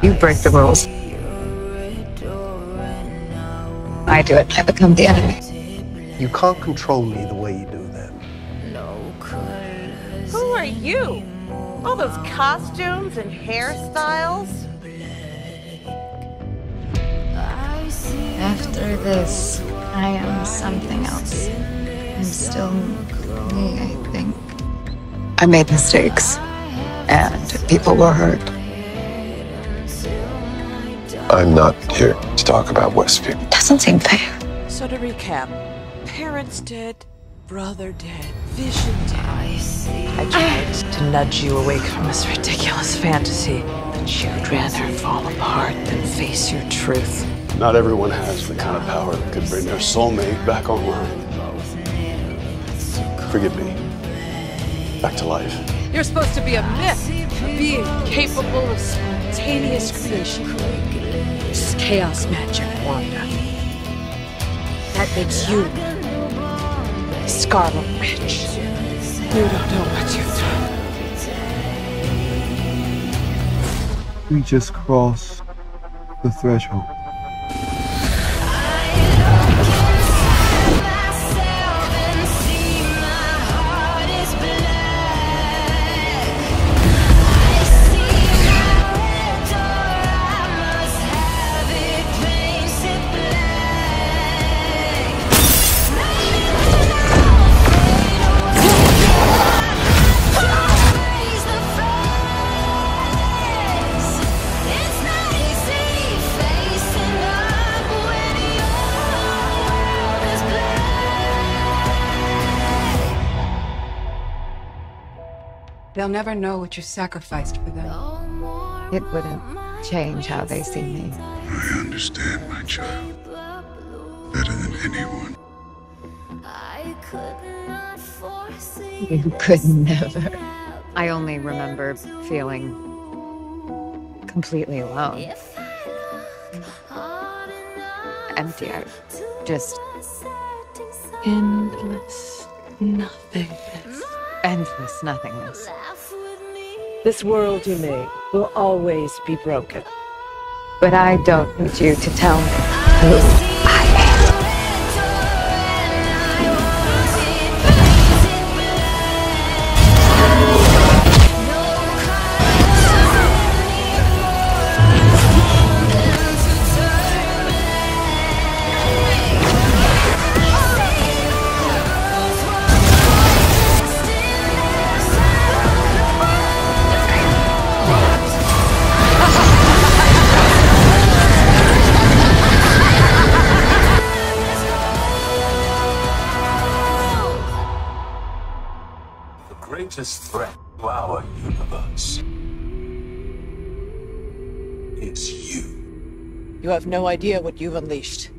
You break the rules. I do it. I become the enemy. You can't control me the way you do that. Who are you? All those costumes and hairstyles. After this, I am something else. I'm still me, I think. I made mistakes, and people were hurt. I'm not here to talk about Westview. Doesn't seem fair. So to recap, parents dead, brother dead, vision dead. I tried to nudge you away from this ridiculous fantasy, but you'd rather fall apart than face your truth. Not everyone has the kind of power that could bring their soulmate back online. Forgive me. Back to life. You're supposed to be a myth, a being capable of spontaneous creation. It's chaos magic, Wanda. That makes you a Scarlet Witch. You don't know what you've done. We just crossed the threshold. They'll never know what you sacrificed for them. It wouldn't change how they see me. I understand, my child. Better than anyone. You could never. I only remember feeling completely alone. Empty. I just... endless nothingness. Endless nothingness. This world you made will always be broken. But I don't need you to tell me who I greatest threat to our universe is you. You have no idea what you've unleashed.